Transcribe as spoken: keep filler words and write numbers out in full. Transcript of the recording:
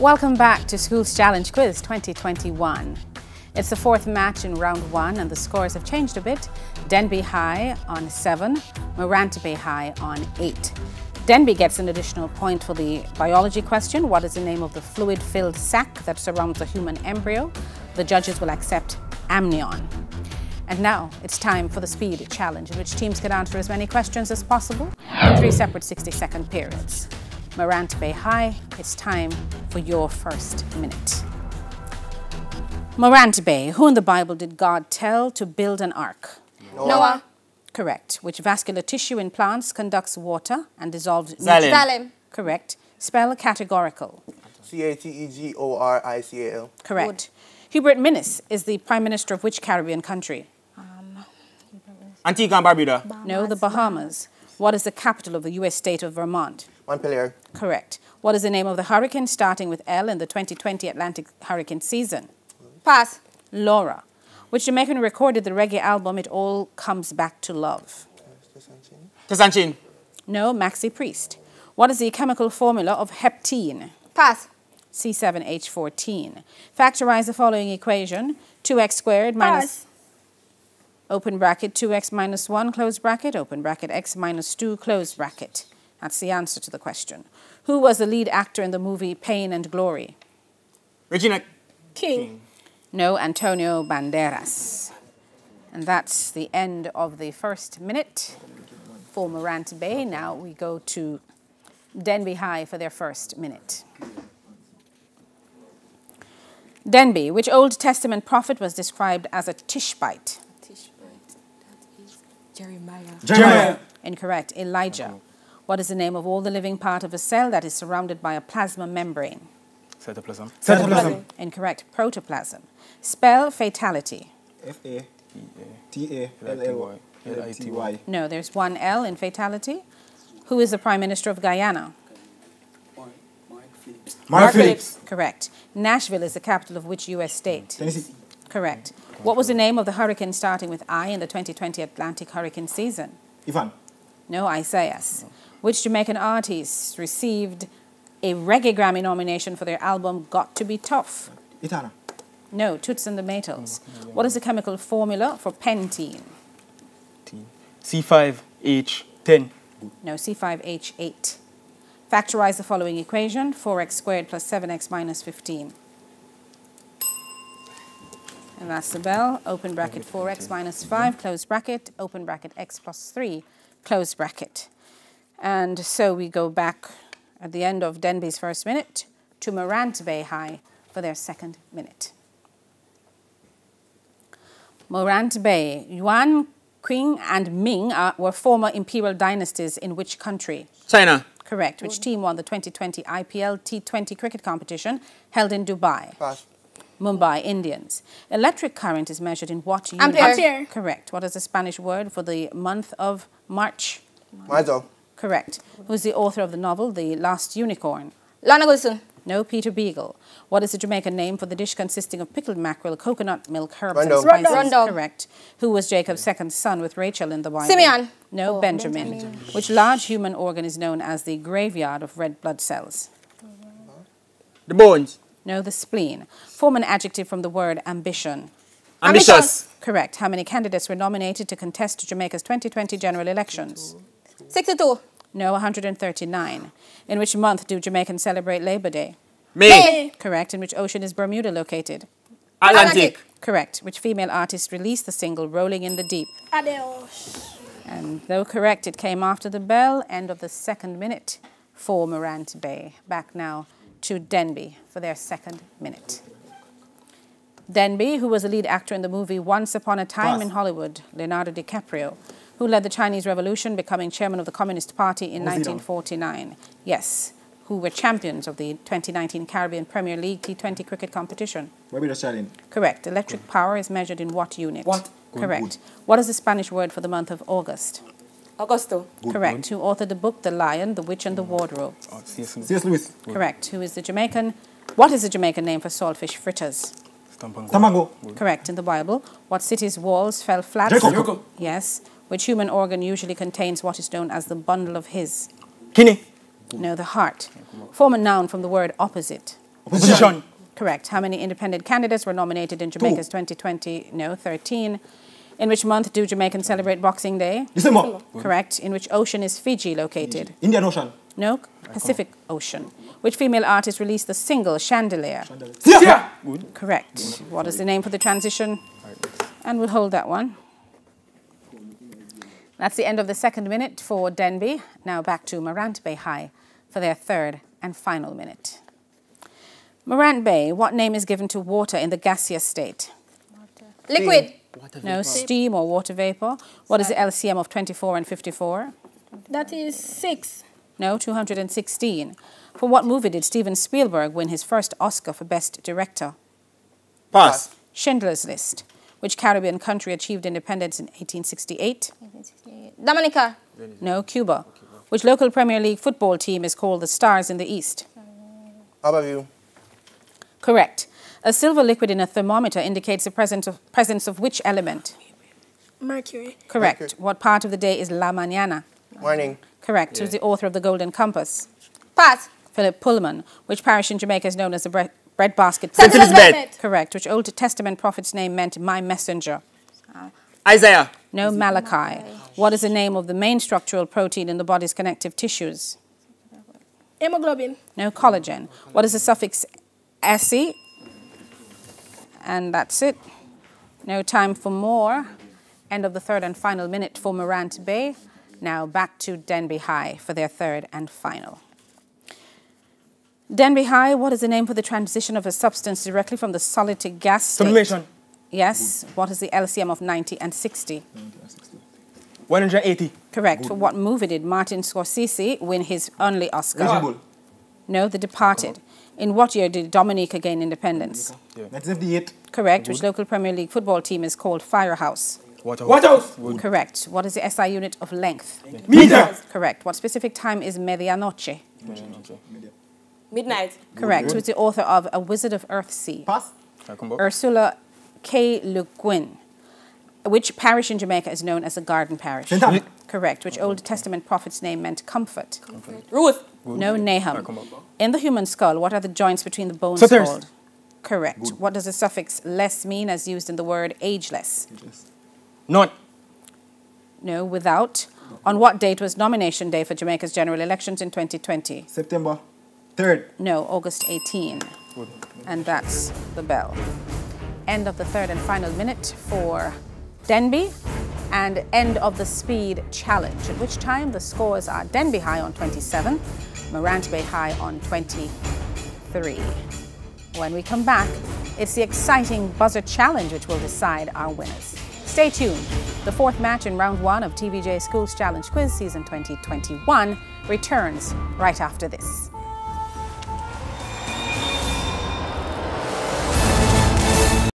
Welcome back to Schools Challenge Quiz twenty twenty-one. It's the fourth match in round one and the scores have changed a bit. Denbigh High on seven, Morant Bay High on eight. Denbigh gets an additional point for the biology question. What is the name of the fluid-filled sac that surrounds a human embryo? The judges will accept amnion. And now it's time for the speed challenge, in which teams can answer as many questions as possible in three separate sixty-second periods. Morant Bay High, it's time for your first minute. Morant Bay, who in the Bible did God tell to build an ark? Noah. Noah. Correct. Which vascular tissue in plants conducts water and dissolved nutrients? Xylem. Correct. Spell categorical. C A T E G O R I C A L. Correct. Good. Hubert Minnis is the Prime Minister of which Caribbean country? Um, Antique and Barbuda. Bahamas. No, the Bahamas. What is the capital of the U S state of Vermont? Montpelier. Correct. What is the name of the hurricane starting with L in the twenty twenty Atlantic hurricane season? Pass. Laura. Which Jamaican recorded the reggae album It All Comes Back to Love? Tesanchin. No, Maxi Priest. What is the chemical formula of heptene? Pass. C seven H fourteen. Factorize the following equation. two x squared Pass. Minus... Open bracket, two x minus one, close bracket. Open bracket, x minus two, close bracket. That's the answer to the question. Who was the lead actor in the movie Pain and Glory? Regina King. King. No, Antonio Banderas. And that's the end of the first minute for Morant Bay. Now we go to Denbigh High for their first minute. Denbigh, which Old Testament prophet was described as a Tishbite? Tishbite, that is Jeremiah. Jeremiah. Incorrect. Elijah. What is the name of all the living part of a cell that is surrounded by a plasma membrane? Cytoplasm. Cytoplasm. Incorrect. Protoplasm. Spell fatality. F A T A L L I T Y. No, there's one L in fatality. Who is the Prime Minister of Guyana? Mark Phillips. Mark Phillips. Correct. Nashville is the capital of which U S state? Tennessee. Correct. What was the name of the hurricane starting with I in the twenty twenty Atlantic hurricane season? Ivan. No, Isaias. Which Jamaican artist received a reggae Grammy nomination for their album Got to Be Tough? Itana. No, Toots and the Matals. Mm-hmm. What is the chemical formula for pentene? C five H ten. No, C five H eight. Factorize the following equation. four x squared plus seven x minus fifteen. And that's the bell. Open bracket four x minus five, close bracket. Open bracket x plus three, close bracket. And so we go back at the end of Denbigh's first minute to Morant Bay High for their second minute. Morant Bay, Yuan, Qing and Ming are, were former imperial dynasties in which country? China. Correct. Which team won the twenty twenty I P L T twenty cricket competition held in Dubai? Pass. Mumbai Indians. Electric current is measured in what unit? Ampere. Correct. What is the Spanish word for the month of March? Marzo. Correct. Who's the author of the novel The Last Unicorn? Lana Wilson. No, Peter Beagle. What is the Jamaican name for the dish consisting of pickled mackerel, coconut milk, herbs Rondo. and spices? Rondo. Correct. Who was Jacob's second son with Rachel in the Bible? Simeon. No, oh, Benjamin. Benjamin. Which large human organ is known as the graveyard of red blood cells? The bones. No, the spleen. Form an adjective from the word ambition. Ambitious. Ambitious. Correct. How many candidates were nominated to contest Jamaica's twenty twenty general elections? sixty-two. No, one hundred thirty-nine. In which month do Jamaicans celebrate Labor Day? May. May. Correct. In which ocean is Bermuda located? Atlantic. Atlantic. Correct. Which female artist released the single Rolling in the Deep? Adele. And though correct, it came after the bell. End of the second minute for Morant Bay. Back now to Denbigh for their second minute. Denbigh, who was the lead actor in the movie Once Upon a Time Pass. in Hollywood, Leonardo DiCaprio, who led the Chinese Revolution, becoming chairman of the Communist Party in nineteen forty-nine. Yes, who were champions of the twenty nineteen Caribbean Premier League T twenty cricket competition. Correct. Electric power is measured in what unit? What? Correct. What is the Spanish word for the month of August? Augusto. Correct. Who authored the book The Lion, the Witch and the Wardrobe? C S Lewis. Correct. Who is the Jamaican? What is the Jamaican name for saltfish fritters? Tamango. Correct. In the Bible, what city's walls fell flat? Jericho. Yes. Which human organ usually contains what is known as the bundle of His? Kidney. No, the heart. Form a noun from the word opposite. Opposition. Correct. How many independent candidates were nominated in Jamaica's twenty twenty? No, thirteen. In which month do Jamaicans celebrate Boxing Day? December. Correct. In which ocean is Fiji located? Indian Ocean. No, Pacific Ocean. Which female artist released the single Chandelier? Chandelier. Sia. Correct. What is the name for the transition? And we'll hold that one. That's the end of the second minute for Denbigh. Now back to Morant Bay High for their third and final minute. Morant Bay, what name is given to water in the gaseous state? Water. Liquid. Water no, steam or water vapor. What is the L C M of twenty-four and fifty-four? That is six. No, two hundred sixteen. For what movie did Steven Spielberg win his first Oscar for Best Director? Pass. Schindler's List. Which Caribbean country achieved independence in eighteen sixty-eight? eighteen sixty-eight. Dominica. No, Cuba. Which local Premier League football team is called the Stars in the East? Abavu. Correct. A silver liquid in a thermometer indicates the presence of, presence of which element? Mercury. Correct. Mercury. What part of the day is La Mañana? Morning. Correct. Yeah. Who's the author of The Golden Compass? Pass. Philip Pullman. Which parish in Jamaica is known as the Bre Breadbasket? Saint Philip's Bed. Correct. Which Old Testament prophet's name meant my messenger? Uh, Isaiah. No, Malachi. Malachi. What is the name of the main structural protein in the body's connective tissues? Hemoglobin. No, collagen. What is the suffix -se? And that's it. No time for more. End of the third and final minute for Morant Bay. Now back to Denbigh High for their third and final. Denbigh High, what is the name for the transition of a substance directly from the solid to gas state? Sublimation. Yes. Good. What is the L C M of ninety and sixty? one hundred eighty. Correct. Good. For what movie did Martin Scorsese win his only Oscar? Visible. No, The Departed. In what year did Dominica gain independence? nineteen seventy-eight. Yeah. Correct. Good. Which local Premier League football team is called Firehouse? Waterhouse. Waterhouse. Correct. What is the S I unit of length? Meter. Correct. What specific time is medianoche? Medianoche. Midnight. Correct. Who's the author of A Wizard of Earthsea? Pass. Ursula K. Le Guin. Which parish in Jamaica is known as the Garden Parish? Senta. Correct. Which Old Testament prophet's name meant comfort? Comfort. Ruth. Good. No, Nahum. In the human skull, what are the joints between the bones called? Correct. Good. What does the suffix less mean as used in the word ageless? Ageless. Not. No, without. On what date was nomination day for Jamaica's general elections in twenty twenty? September third. No, August eighteenth. And that's the bell. End of the third and final minute for Denbigh and end of the speed challenge, at which time the scores are Denbigh High on twenty-seven, Morant Bay High on twenty-three. When we come back, it's the exciting buzzer challenge which will decide our winners. Stay tuned. The fourth match in round one of T V J Schools Challenge Quiz Season twenty twenty-one returns right after this.